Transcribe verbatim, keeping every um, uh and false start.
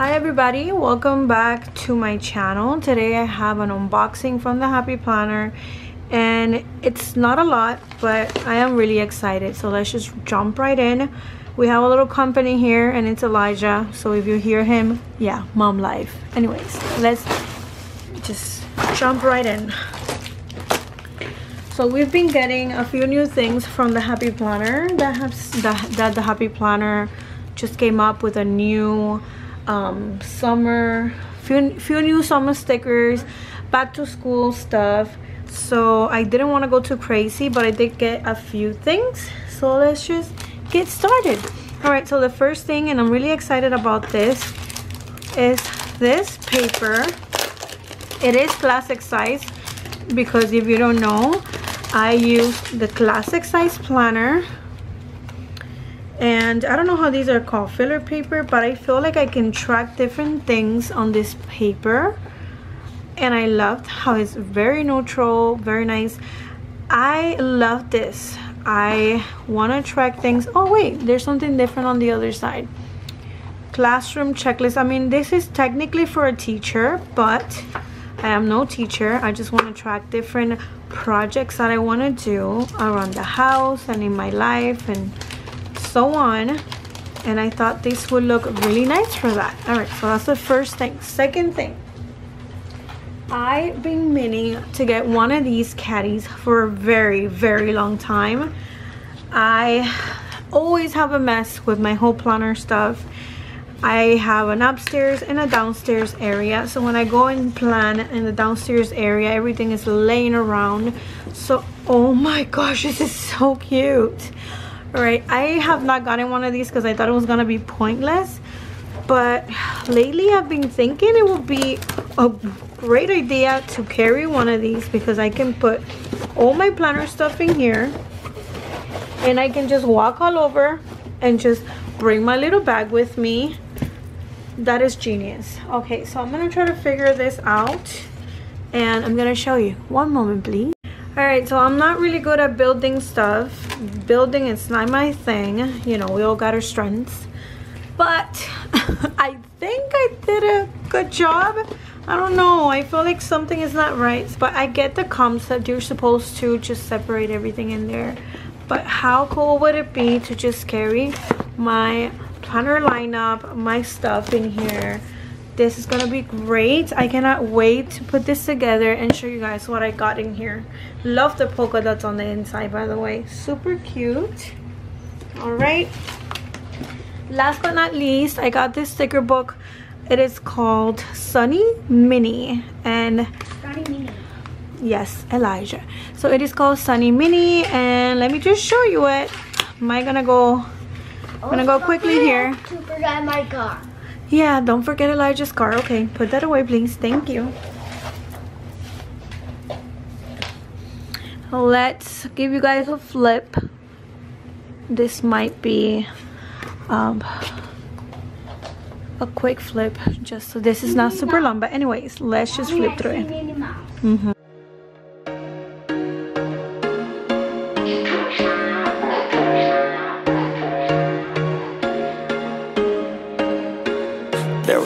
Hi everybody, welcome back to my channel. Today I have an unboxing from the Happy Planner and it's not a lot, but I am really excited, so let's just jump right in. We have a little company here and it's Elijah, so if you hear him, yeah, mom life. Anyways, let's just jump right in. So we've been getting a few new things from the Happy Planner that has that, that the Happy Planner just came up with a new um summer few, few new summer stickers, back to school stuff, so I didn't want to go too crazy, but I did get a few things, so let's just get started. All right, so the first thing, and I'm really excited about this, is this paper. It is classic size because if you don't know, I use the classic size planner. And I don't know how these are called, filler paper, but I feel like I can track different things on this paper. And I loved how it's very neutral, very nice. I love this. I want to track things. Oh wait, there's something different on the other side. Classroom checklist. I mean, this is technically for a teacher, but I am no teacher. I just want to track different projects that I want to do around the house and in my life and so on, and I thought this would look really nice for that. All right, so that's the first thing. Second thing, I've been meaning to get one of these caddies for a very very long time. I always have a mess with my whole planner stuff. I have an upstairs and a downstairs area, so when I go and plan in the downstairs area, everything is laying around. So oh my gosh, this is so cute. All right, I have not gotten one of these because I thought it was gonna be pointless, but lately I've been thinking it would be a great idea to carry one of these because I can put all my planner stuff in here and I can just walk all over and just bring my little bag with me. That is genius. Okay, so I'm gonna try to figure this out and I'm gonna show you. One moment, please. Alright, so I'm not really good at building stuff. Building is not my thing. You know, we all got our strengths. But I think I did a good job. I don't know. I feel like something is not right. But I get the concept. You're supposed to just separate everything in there. But how cool would it be to just carry my planner lineup, my stuff in here? This is gonna be great. I cannot wait to put this together and show you guys what I got in here. Love the polka dots on the inside, by the way. Super cute. All right, last but not least, I got this sticker book. It is called Sunny Mini and Sunny Mini. Yes, Elijah. So it is called Sunny Mini, and let me just show you it. Am I gonna go? I'm gonna go quickly here. To forget my car. Yeah, don't forget Elijah's car. Okay, put that away, please. Thank you. Let's give you guys a flip. This might be um, a quick flip, just so this is not super long. But anyways, let's just flip through it. Mm-hmm. There